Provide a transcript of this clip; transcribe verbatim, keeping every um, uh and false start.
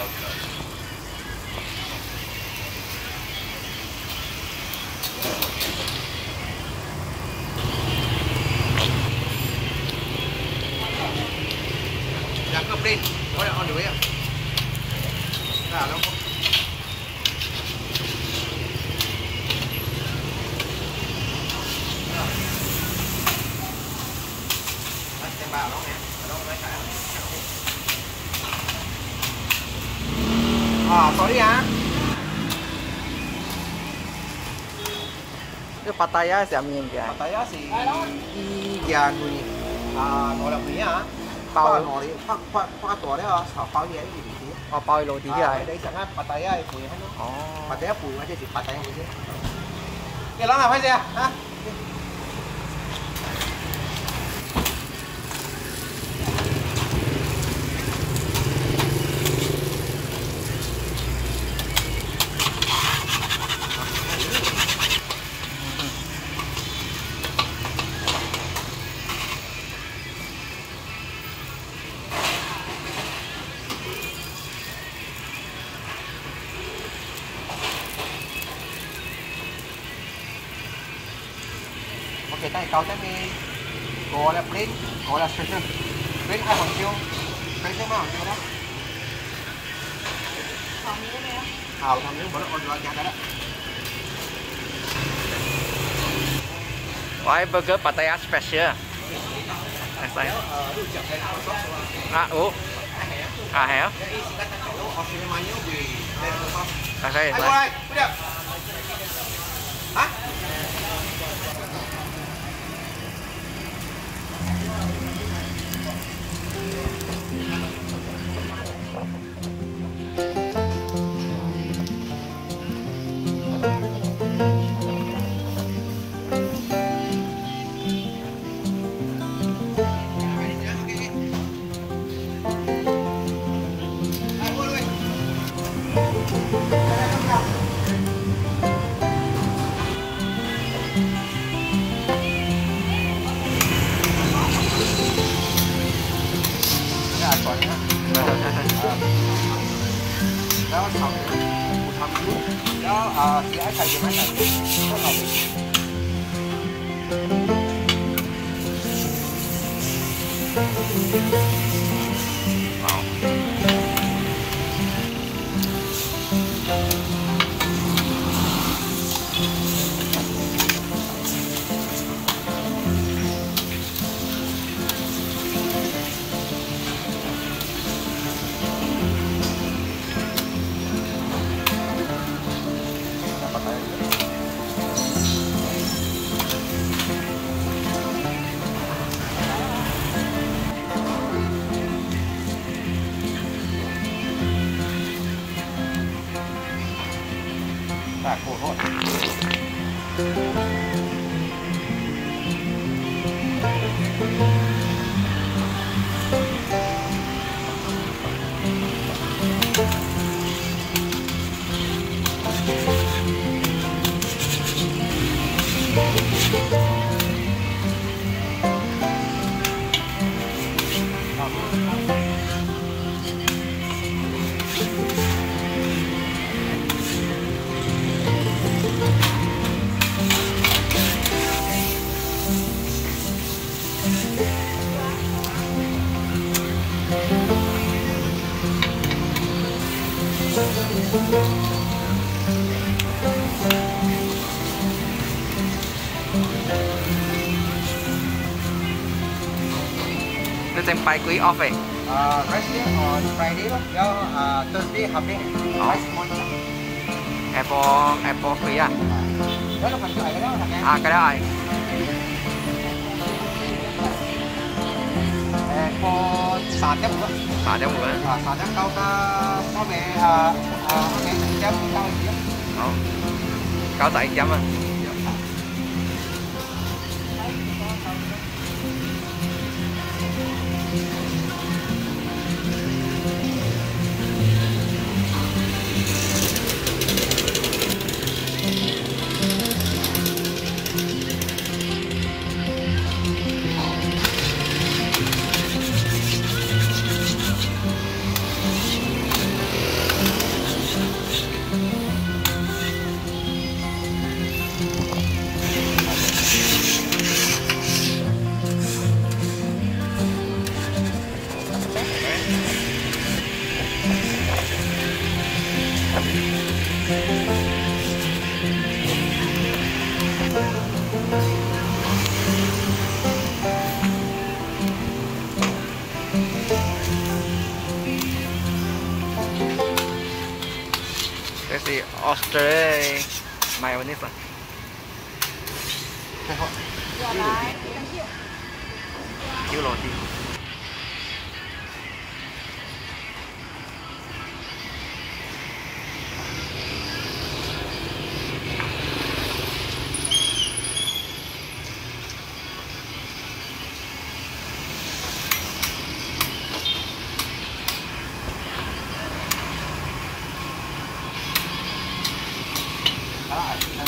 Jack up, Brent. Got it on the way up. Nah, no more. Bà nó nè, ở đâu lấy cái à, sorry á. Cái Pattaya siamnya ya. Pattaya si iya gue nih. À, gọi là mía hả? Bao nó đi, phát phát phát tỏ đấy à, sao bao nhiêu gì thế? À, bao nhiêu tí à? Đấy chẳng hạn Pattaya phủi hết nó. Pattaya phủi mà chứ chỉ Pattaya phủi chứ. Cái đó là phải gì à? Hả? Cái tay cao thế này có là print, có là print, print ai còn siêu, print thế mà còn siêu đó. Thằng miếng này á. Hào thằng miếng bữa nó còn loạn nhạt đó. Why burger Pattaya special? Next time. À ú. À hả? À đây. Ai quay? Hả? Đó thầm một thầm đó à thì ai thầy thì mấy thầy đó thầm Hãy subscribe cho kênh Ghiền Mì Gõ để không bỏ lỡ những video hấp dẫn. Tôi xem bài quý off vậy. Thursday on Friday đó, Thursday học đi. Apple Apple quý à? Đó là phần cái đó thằng em. À cái đó rồi. Apple sáu trăm một. sáu trăm một. À sáu trăm câu ta có mẹ à mẹ chấm câu gì đó. Không. Câu tại chấm à. Cái gì Australia mayonnaise à? Cái họ yêu lò gì? All right.